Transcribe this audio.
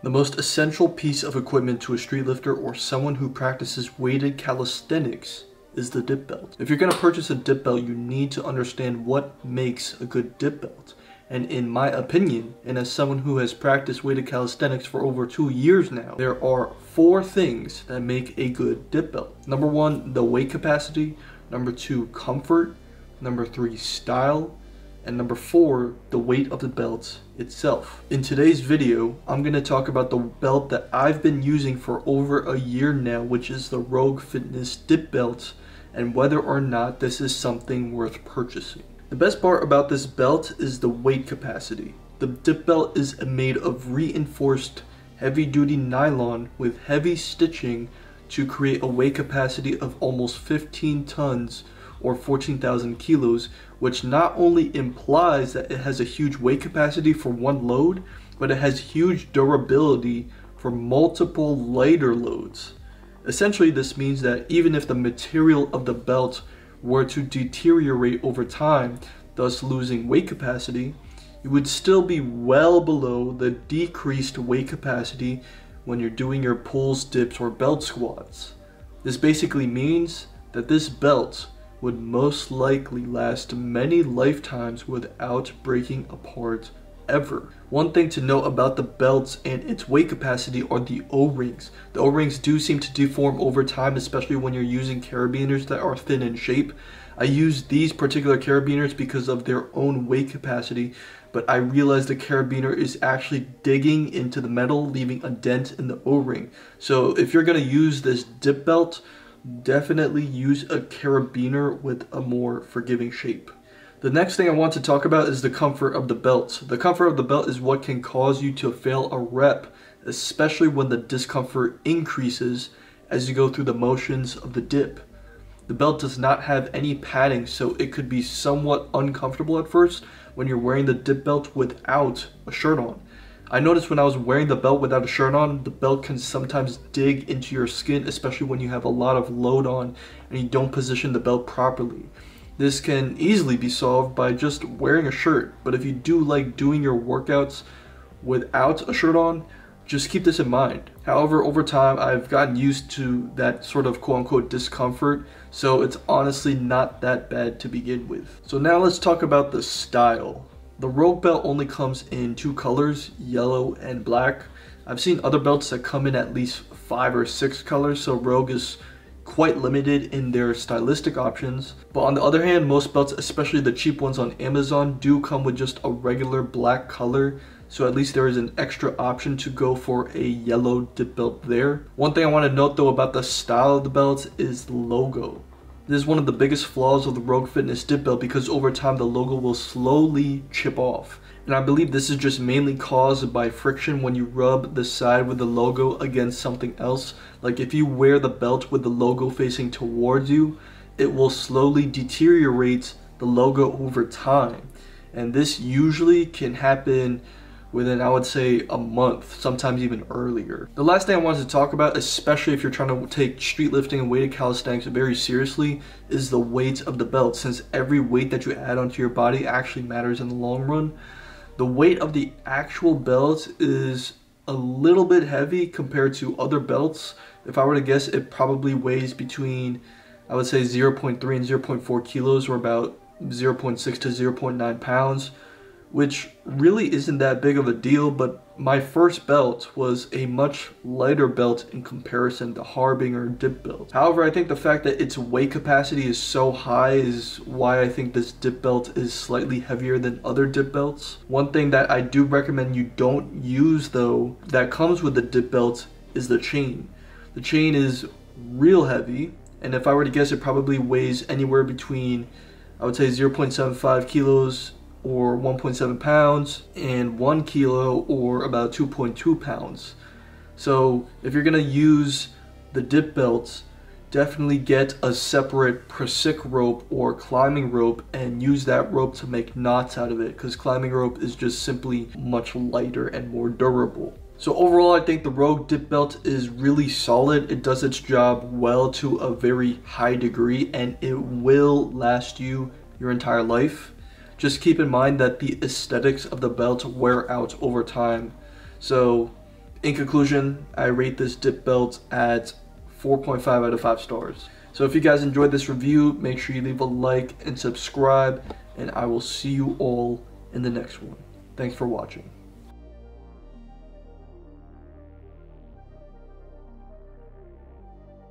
The most essential piece of equipment to a street lifter or someone who practices weighted calisthenics is the dip belt. If you're going to purchase a dip belt, you need to understand what makes a good dip belt. And in my opinion, and as someone who has practiced weighted calisthenics for over 2 years now, there are 4 things that make a good dip belt. Number 1, the weight capacity. Number 2, comfort. Number 3, style. And number 4, the weight of the belt itself. In today's video, I'm going to talk about the belt that I've been using for over a year now, which is the Rogue Fitness dip belt, and whether or not this is something worth purchasing. The best part about this belt is the weight capacity. The dip belt is made of reinforced heavy-duty nylon with heavy stitching to create a weight capacity of almost 15 tons or 14,000 kilos, which not only implies that it has a huge weight capacity for one load, but it has huge durability for multiple lighter loads. Essentially, this means that even if the material of the belt were to deteriorate over time, thus losing weight capacity, you would still be well below the decreased weight capacity when you're doing your pulls, dips, or belt squats. This basically means that this belt would most likely last many lifetimes without breaking apart ever. One thing to note about the belts and its weight capacity are the O-rings. The O-rings do seem to deform over time, especially when you're using carabiners that are thin in shape. I use these particular carabiners because of their own weight capacity, but I realized the carabiner is actually digging into the metal, leaving a dent in the O-ring. So if you're going to use this dip belt, definitely use a carabiner with a more forgiving shape. The next thing I want to talk about is the comfort of the belt. The comfort of the belt is what can cause you to fail a rep, especially when the discomfort increases as you go through the motions of the dip. The belt does not have any padding, so it could be somewhat uncomfortable at first when you're wearing the dip belt without a shirt on. I noticed when I was wearing the belt without a shirt on, the belt can sometimes dig into your skin, especially when you have a lot of load on and you don't position the belt properly. This can easily be solved by just wearing a shirt, but if you do like doing your workouts without a shirt on, just keep this in mind. However, over time, I've gotten used to that sort of quote-unquote discomfort, so it's honestly not that bad to begin with. So now let's talk about the style. The Rogue belt only comes in 2 colors, yellow and black. I've seen other belts that come in at least 5 or 6 colors, so Rogue is quite limited in their stylistic options. But on the other hand, most belts, especially the cheap ones on Amazon, do come with just a regular black color, so at least there is an extra option to go for a yellow dip belt there. One thing I want to note though about the style of the belts is the logo. This is one of the biggest flaws of the Rogue Fitness dip belt because over time the logo will slowly chip off. And I believe this is just mainly caused by friction when you rub the side with the logo against something else. Like if you wear the belt with the logo facing towards you, it will slowly deteriorate the logo over time. And this usually can happen within, I would say, a month, sometimes even earlier. The last thing I wanted to talk about, especially if you're trying to take street lifting and weighted calisthenics very seriously, is the weight of the belt, since every weight that you add onto your body actually matters in the long run. The weight of the actual belt is a little bit heavy compared to other belts. If I were to guess, it probably weighs between, I would say, 0.3 and 0.4 kilos, or about 0.6 to 0.9 pounds. Which really isn't that big of a deal, but my first belt was a much lighter belt in comparison to Harbinger dip belt. However, I think the fact that its weight capacity is so high is why I think this dip belt is slightly heavier than other dip belts. One thing that I do recommend you don't use though that comes with the dip belt is the chain. The chain is real heavy, and if I were to guess, it probably weighs anywhere between, I would say, 0.75 kilos or 1.7 pounds and 1 kilo or about 2.2 pounds. So if you're gonna use the dip belts, definitely get a separate prusik rope or climbing rope and use that rope to make knots out of it, because climbing rope is just simply much lighter and more durable. So overall, I think the Rogue dip belt is really solid. It does its job well to a very high degree, and it will last you your entire life. Just keep in mind that the aesthetics of the belt wear out over time. So In conclusion, I rate this dip belt at 4.5 out of 5 stars. So if you guys enjoyed this review, make sure you leave a like and subscribe, and I will see you all in the next one. Thanks for watching.